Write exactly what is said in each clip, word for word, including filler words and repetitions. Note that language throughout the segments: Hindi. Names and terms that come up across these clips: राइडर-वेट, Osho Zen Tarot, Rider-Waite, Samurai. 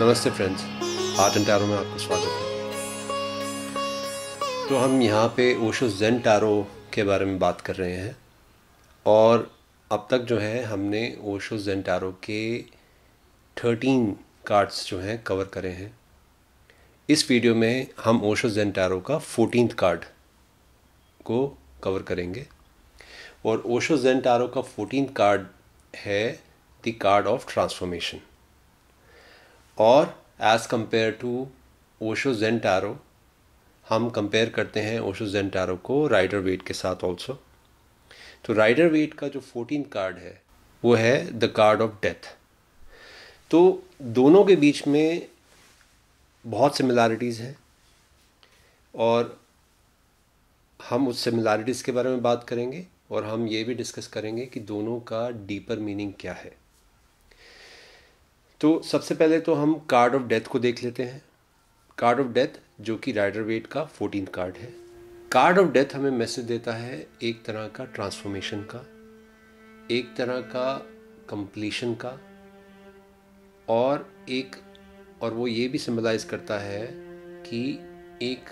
नमस्ते फ्रेंड्स, आर्ट एंड टैरो में आपका स्वागत है। तो हम यहाँ पे ओशो ज़ेन टैरो के बारे में बात कर रहे हैं और अब तक जो है हमने ओशो ज़ेन टैरो के थर्टीन कार्ड्स जो हैं कवर करे हैं। इस वीडियो में हम ओशो ज़ेन टैरो का फोर्टीन कार्ड को कवर करेंगे और ओशो ज़ेन टैरो का फोर्टीन कार्ड है द कार्ड ऑफ ट्रांसफॉर्मेशन। और as compare to Osho Zen tarot हम कंपेयर करते हैं ओशो ज़ेन टैरो को राइडर वेट के साथ ऑल्सो। तो राइडर वेट का जो फोर्टीन कार्ड है वो है द कार्ड ऑफ डेथ। तो दोनों के बीच में बहुत सिमिलैरिटीज़ हैं और हम उस सिमिलैरिटीज़ के बारे में बात करेंगे और हम ये भी डिस्कस करेंगे कि दोनों का डीपर मीनिंग क्या है। तो सबसे पहले तो हम कार्ड ऑफ डेथ को देख लेते हैं। कार्ड ऑफ डेथ जो कि राइडर-वेट का फोर्टीन कार्ड है। कार्ड ऑफ डेथ हमें मैसेज देता है एक तरह का ट्रांसफॉर्मेशन का, एक तरह का कंप्लीशन का, और एक और वो ये भी सिंबलाइज करता है कि एक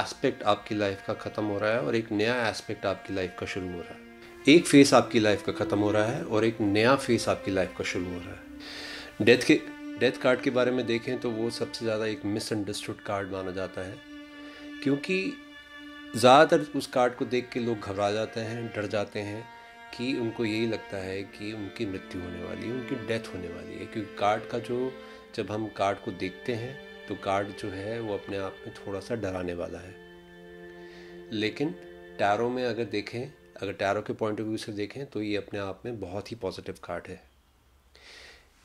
एस्पेक्ट आपकी लाइफ का ख़त्म हो रहा है और एक नया एस्पेक्ट आपकी लाइफ का शुरू हो रहा है। एक फेस आपकी लाइफ का ख़त्म हो रहा है और एक नया फेस आपकी लाइफ का शुरू हो रहा है। डेथ के डेथ कार्ड के बारे में देखें तो वो सबसे ज़्यादा एक मिसअंडरस्टूड कार्ड माना जाता है, क्योंकि ज़्यादातर उस कार्ड को देख के लोग घबरा जाते हैं, डर जाते हैं कि उनको यही लगता है कि उनकी मृत्यु होने वाली है, उनकी डेथ होने वाली है। क्योंकि कार्ड का जो जब हम कार्ड को देखते हैं तो कार्ड जो है वो अपने आप में थोड़ा सा डराने वाला है। लेकिन टैरो में अगर देखें, अगर टैरो के पॉइंट ऑफ व्यू से देखें तो ये अपने आप में बहुत ही पॉजिटिव कार्ड है।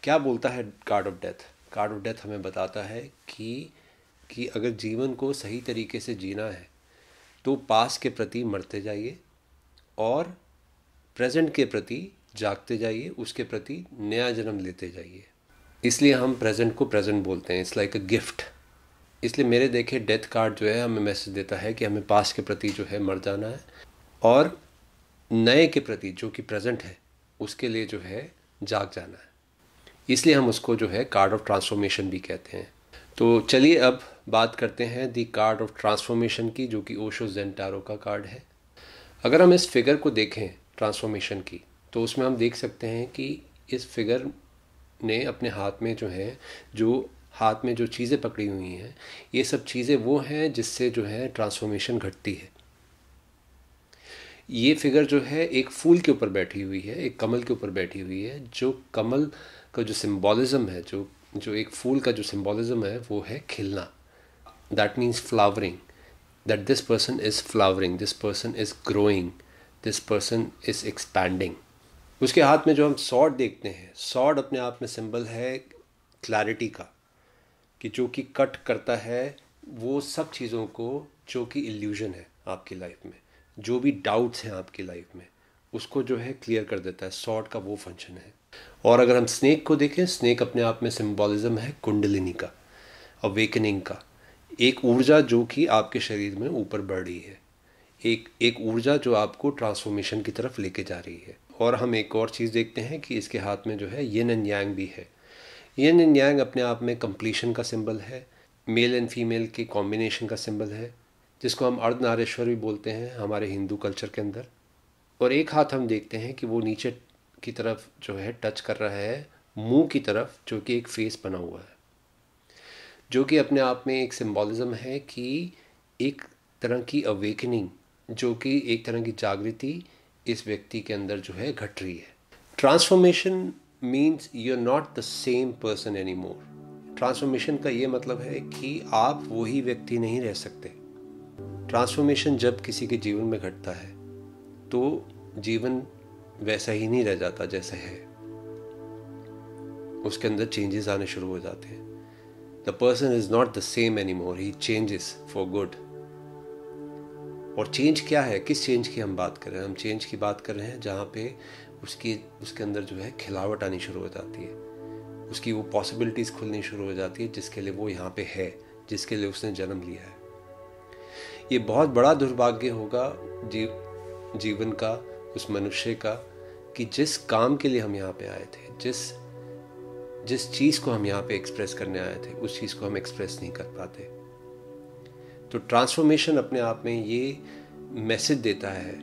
क्या बोलता है card of death? Card of death हमें बताता है कि कि अगर जीवन को सही तरीके से जीना है तो पास्ट के प्रति मरते जाइए और प्रेजेंट के प्रति जागते जाइए, उसके प्रति नया जन्म लेते जाइए। इसलिए हम प्रेजेंट को प्रेजेंट बोलते हैं, इट्स लाइक अ गिफ्ट। इसलिए मेरे देखे डेथ कार्ड जो है हमें मैसेज देता है कि हमें पास्ट के प्रति जो है मर जाना है और नए के प्रति जो कि प्रेजेंट है उसके लिए जो है जाग जाना है। इसलिए हम उसको जो है कार्ड ऑफ ट्रांसफॉर्मेशन भी कहते हैं। तो चलिए अब बात करते हैं दी कार्ड ऑफ ट्रांसफॉर्मेशन की, जो कि ओशो ज़ेन टैरो का कार्ड है। अगर हम इस फिगर को देखें ट्रांसफॉर्मेशन की तो उसमें हम देख सकते हैं कि इस फिगर ने अपने हाथ में जो है जो हाथ में जो चीज़ें पकड़ी हुई हैं ये सब चीज़ें वो हैं जिससे जो है ट्रांसफॉर्मेशन घटती है। ये फिगर जो है एक फूल के ऊपर बैठी हुई है, एक कमल के ऊपर बैठी हुई है। जो कमल का जो सिंबॉलिज़म है, जो जो एक फूल का जो सिंबॉलिज़म है वो है खिलना। That means flowering, that this person is flowering, this person is growing, this person is expanding. उसके हाथ में जो हम सॉर्ड देखते हैं, सॉर्ड अपने आप में सिंबल है क्लैरिटी का, कि जो कि कट करता है वो सब चीज़ों को जो कि इल्यूजन है आपकी लाइफ में, जो भी डाउट्स हैं आपकी लाइफ में उसको जो है क्लियर कर देता है। सॉर्ड का वो फंक्शन है। और अगर हम स्नेक को देखें, स्नेक अपने आप में सिंबॉलिज्म है कुंडलिनी का, अवेकनिंग का, एक ऊर्जा जो कि आपके शरीर में ऊपर बढ़ रही है, एक एक ऊर्जा जो आपको ट्रांसफॉर्मेशन की तरफ लेके जा रही है। और हम एक और चीज़ देखते हैं कि इसके हाथ में जो है यिन एंड यांग भी है। यिन एंड यांग अपने आप में कंप्लीशन का सिंबल है, मेल एंड फीमेल के कॉम्बिनेशन का सिंबल है, जिसको हम अर्धनारेश्वर भी बोलते हैं हमारे हिंदू कल्चर के अंदर। और एक हाथ हम देखते हैं कि वो नीचे की तरफ जो है टच कर रहा है मुंह की तरफ, जो कि एक फेस बना हुआ है, जो कि अपने आप में एक सिंबॉलिज्म है कि एक तरह की अवेकनिंग, जो कि एक तरह की जागृति इस व्यक्ति के अंदर जो है घट रही है। Transformation means you are not the same person any more. Transformation का ये मतलब है कि आप वही व्यक्ति नहीं रह सकते। ट्रांसफॉर्मेशन जब किसी के जीवन में घटता है तो जीवन वैसा ही नहीं रह जाता जैसे है, उसके अंदर चेंजेस आने शुरू हो जाते हैं। The person is not the same any more, he changes for good. और चेंज क्या है, किस चेंज की हम बात कर रहे हैं? हम चेंज की बात कर रहे हैं जहाँ पे उसकी उसके अंदर जो है खिलावट आनी शुरू हो जाती है, उसकी वो पॉसिबिलिटीज़ खुलनी शुरू हो जाती है जिसके लिए वो यहाँ पे है, जिसके लिए उसने जन्म लिया है। ये बहुत बड़ा दुर्भाग्य होगा जी, जीवन का, उस मनुष्य का, कि जिस काम के लिए हम यहाँ पे आए थे, जिस जिस चीज़ को हम यहाँ पे एक्सप्रेस करने आए थे उस चीज़ को हम एक्सप्रेस नहीं कर पाते। तो ट्रांसफॉर्मेशन अपने आप में ये मैसेज देता है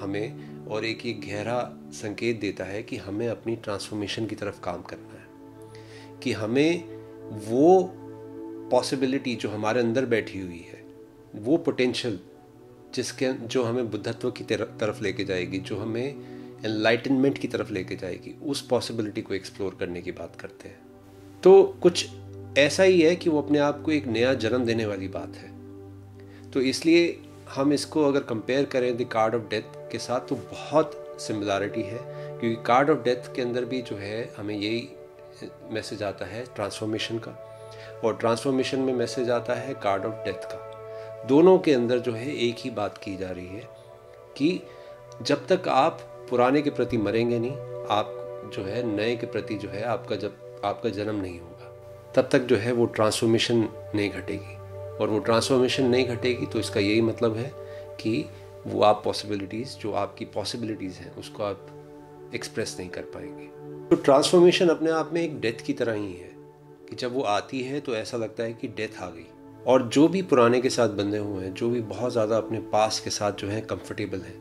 हमें, और एक ये गहरा संकेत देता है कि हमें अपनी ट्रांसफॉर्मेशन की तरफ काम करना है, कि हमें वो पॉसिबिलिटी जो हमारे अंदर बैठी हुई है, वो पोटेंशियल जिसके जो हमें बुद्धत्व की तरफ लेके जाएगी, जो हमें एनलाइटनमेंट की तरफ लेके जाएगी, उस पॉसिबिलिटी को एक्सप्लोर करने की बात करते हैं। तो कुछ ऐसा ही है कि वो अपने आप को एक नया जन्म देने वाली बात है। तो इसलिए हम इसको अगर कंपेयर करें द कार्ड ऑफ डेथ के साथ तो बहुत सिमिलैरिटी है, क्योंकि कार्ड ऑफ डेथ के अंदर भी जो है हमें यही मैसेज आता है ट्रांसफॉर्मेशन का, और ट्रांसफॉर्मेशन में मैसेज आता है कार्ड ऑफ डेथ का। दोनों के अंदर जो है एक ही बात की जा रही है कि जब तक आप पुराने के प्रति मरेंगे नहीं, आप जो है नए के प्रति जो है आपका जब आपका जन्म नहीं होगा, तब तक जो है वो ट्रांसफॉर्मेशन नहीं घटेगी, और वो ट्रांसफॉर्मेशन नहीं घटेगी तो इसका यही मतलब है कि वो आप पॉसिबिलिटीज़ जो आपकी पॉसिबिलिटीज़ हैं उसको आप एक्सप्रेस नहीं कर पाएंगे। तो ट्रांसफॉर्मेशन अपने आप में एक डेथ की तरह ही है कि जब वो आती है तो ऐसा लगता है कि डेथ आ गई, और जो भी पुराने के साथ बंधे हुए हैं, जो भी बहुत ज़्यादा अपने पास के साथ जो है कंफर्टेबल हैं,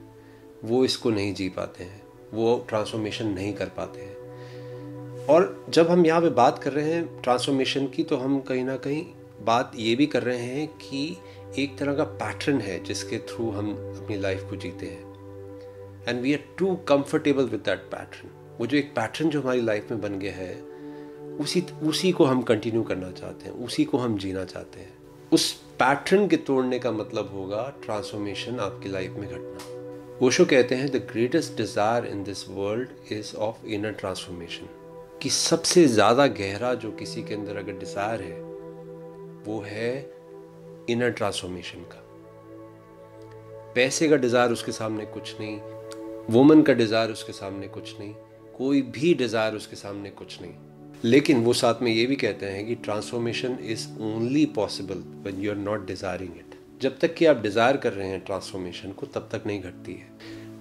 वो इसको नहीं जी पाते हैं, वो ट्रांसफॉर्मेशन नहीं कर पाते हैं। और जब हम यहाँ पे बात कर रहे हैं ट्रांसफॉर्मेशन की तो हम कहीं ना कहीं बात ये भी कर रहे हैं कि एक तरह का पैटर्न है जिसके थ्रू हम अपनी लाइफ को जीते हैं, and we are too comfortable with that pattern. वो जो एक पैटर्न जो हमारी लाइफ में बन गया है, उसी उसी को हम कंटिन्यू करना चाहते हैं, उसी को हम जीना चाहते हैं। उस पैटर्न के तोड़ने का मतलब होगा ट्रांसफॉर्मेशन आपकी लाइफ में घटना। ओशो कहते हैं the greatest desire in this world is of inner transformation, कि सबसे ज़्यादा गहरा जो किसी के अंदर अगर डिज़ायर है वो है इनर ट्रांसफॉर्मेशन का। पैसे का डिज़ायर उसके सामने कुछ नहीं, वुमन का डिज़ायर उसके सामने कुछ नहीं, कोई भी डिज़ायर उसके सामने कुछ नहीं। लेकिन वो साथ में ये भी कहते हैं कि transformation is only possible when you are not desiring it. जब तक कि आप डिज़ायर कर रहे हैं ट्रांसफॉर्मेशन को तब तक नहीं घटती है।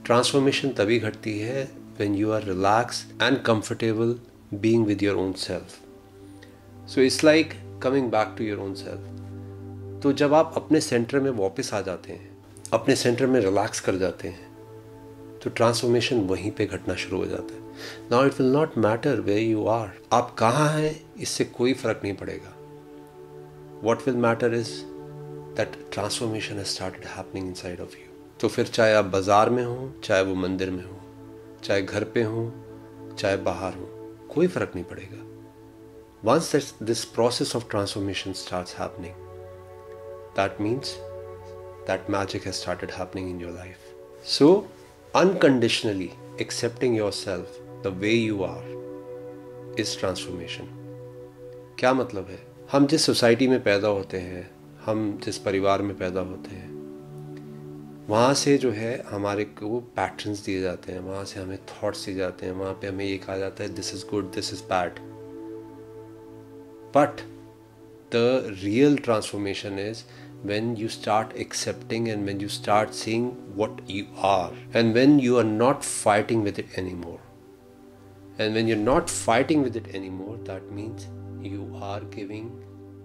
ट्रांसफॉर्मेशन तभी घटती है when you are relax and comfortable being with your own self. So it's like coming back to your own self. तो जब आप अपने सेंटर में वापस आ जाते हैं, अपने सेंटर में रिलैक्स कर जाते हैं, तो ट्रांसफॉर्मेशन वहीं पे घटना शुरू हो जाता है। Now it will not matter where you are, आप कहाँ हैं इससे कोई फ़र्क नहीं पड़ेगा। What will matter is That transformation has started happening inside of you. तो फिर चाहे आप बाज़ार में हों, चाहे वो मंदिर में हों, चाहे घर पे हों, चाहे बाहर हों, कोई फ़र्क नहीं पड़ेगा। Once this process of transformation starts happening, that means that magic has started happening in your life. So, unconditionally accepting yourself the way you are is transformation. क्या मतलब है? हम जिस सोसाइटी में पैदा होते हैं, हम जिस परिवार में पैदा होते हैं, वहाँ से जो है हमारे को पैटर्न्स दिए जाते हैं, वहाँ से हमें थॉट्स दिए जाते हैं, वहाँ पे हमें ये कहा जाता है this is good, this is bad. But the real transformation is when you start accepting and when you start seeing what you are, and when you are not fighting with it any more. And when you are not fighting with it any more, that means you are giving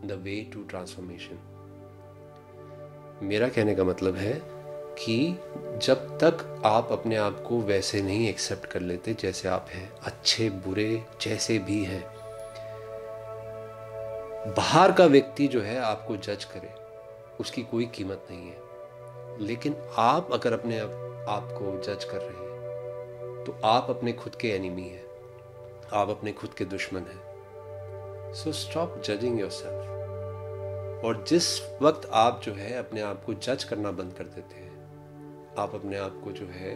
the way to transformation. मेरा कहने का मतलब है कि जब तक आप अपने आप को वैसे नहीं एक्सेप्ट कर लेते जैसे आप हैं, अच्छे बुरे जैसे भी हैं, बाहर का व्यक्ति जो है आपको जज करे, उसकी कोई कीमत नहीं है। लेकिन आप अगर अपने आप, आप को जज कर रहे हैं तो आप अपने खुद के एनिमी हैं, आप अपने खुद के दुश्मन हैं। So stop judging yourself. और जिस वक्त आप जो है अपने आप को जज करना बंद कर देते हैं, आप अपने आप को जो है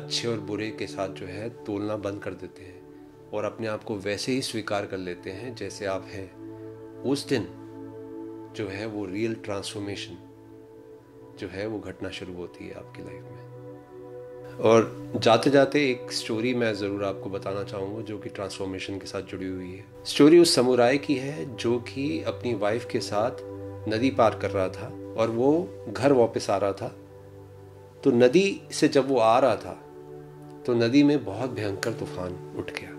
अच्छे और बुरे के साथ जो है तोलना बंद कर देते हैं और अपने आप को वैसे ही स्वीकार कर लेते हैं जैसे आप हैं, उस दिन जो है वो रियल ट्रांसफॉर्मेशन जो है वो घटना शुरू होती है आपकी लाइफ में। और जाते जाते एक स्टोरी मैं ज़रूर आपको बताना चाहूँगा जो कि ट्रांसफॉर्मेशन के साथ जुड़ी हुई है। स्टोरी उस समुराय की है जो कि अपनी वाइफ के साथ नदी पार कर रहा था और वो घर वापस आ रहा था। तो नदी से जब वो आ रहा था तो नदी में बहुत भयंकर तूफान उठ गया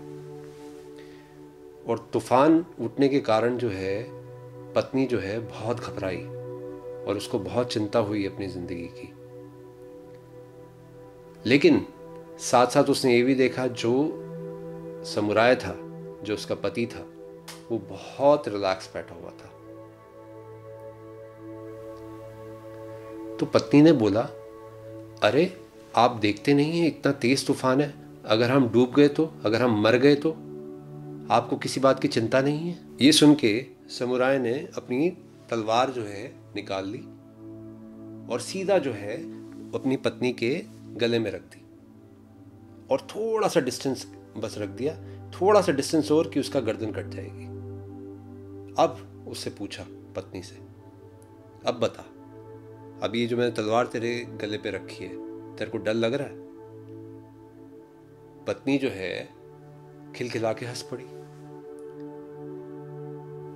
और तूफान उठने के कारण जो है पत्नी जो है बहुत घबराई और उसको बहुत चिंता हुई अपनी ज़िंदगी की। लेकिन साथ साथ उसने ये भी देखा जो समुराय था, जो उसका पति था, वो बहुत रिलैक्स बैठा हुआ था। तो पत्नी ने बोला, अरे आप देखते नहीं हैं इतना तेज तूफान है, अगर हम डूब गए तो, अगर हम मर गए तो, आपको किसी बात की चिंता नहीं है। ये सुन के समुराय ने अपनी तलवार जो है निकाल ली और सीधा जो है अपनी पत्नी के गले में रख दी और थोड़ा सा डिस्टेंस बस रख दिया, थोड़ा सा डिस्टेंस और कि उसका गर्दन कट जाएगी। अब उससे पूछा पत्नी से, अब बता, अब ये जो मैंने तलवार तेरे गले पे रखी है, तेरे को डर लग रहा है? पत्नी जो है खिलखिला के हंस पड़ी।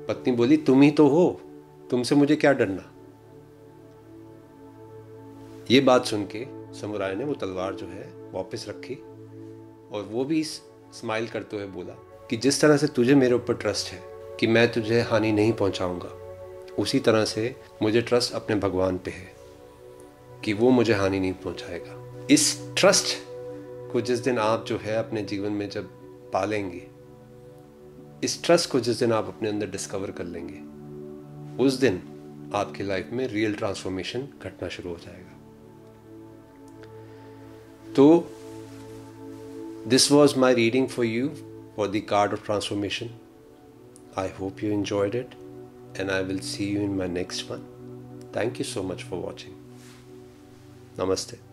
पत्नी बोली, तुम ही तो हो, तुमसे मुझे क्या डरना। ये बात सुन के समुराय ने वो तलवार जो है वापस रखी और वो भी स्माइल करते हुए बोला कि जिस तरह से तुझे मेरे ऊपर ट्रस्ट है कि मैं तुझे हानि नहीं पहुंचाऊंगा, उसी तरह से मुझे ट्रस्ट अपने भगवान पे है कि वो मुझे हानि नहीं पहुंचाएगा। इस ट्रस्ट को जिस दिन आप जो है अपने जीवन में जब पालेंगे, इस ट्रस्ट को जिस दिन आप अपने अंदर डिस्कवर कर लेंगे, उस दिन आपकी लाइफ में रियल ट्रांसफॉर्मेशन घटना शुरू हो जाएगा। So, this was my reading for you for the card of transformation. I hope you enjoyed it and I will see you in my next one. Thank you so much for watching. Namaste.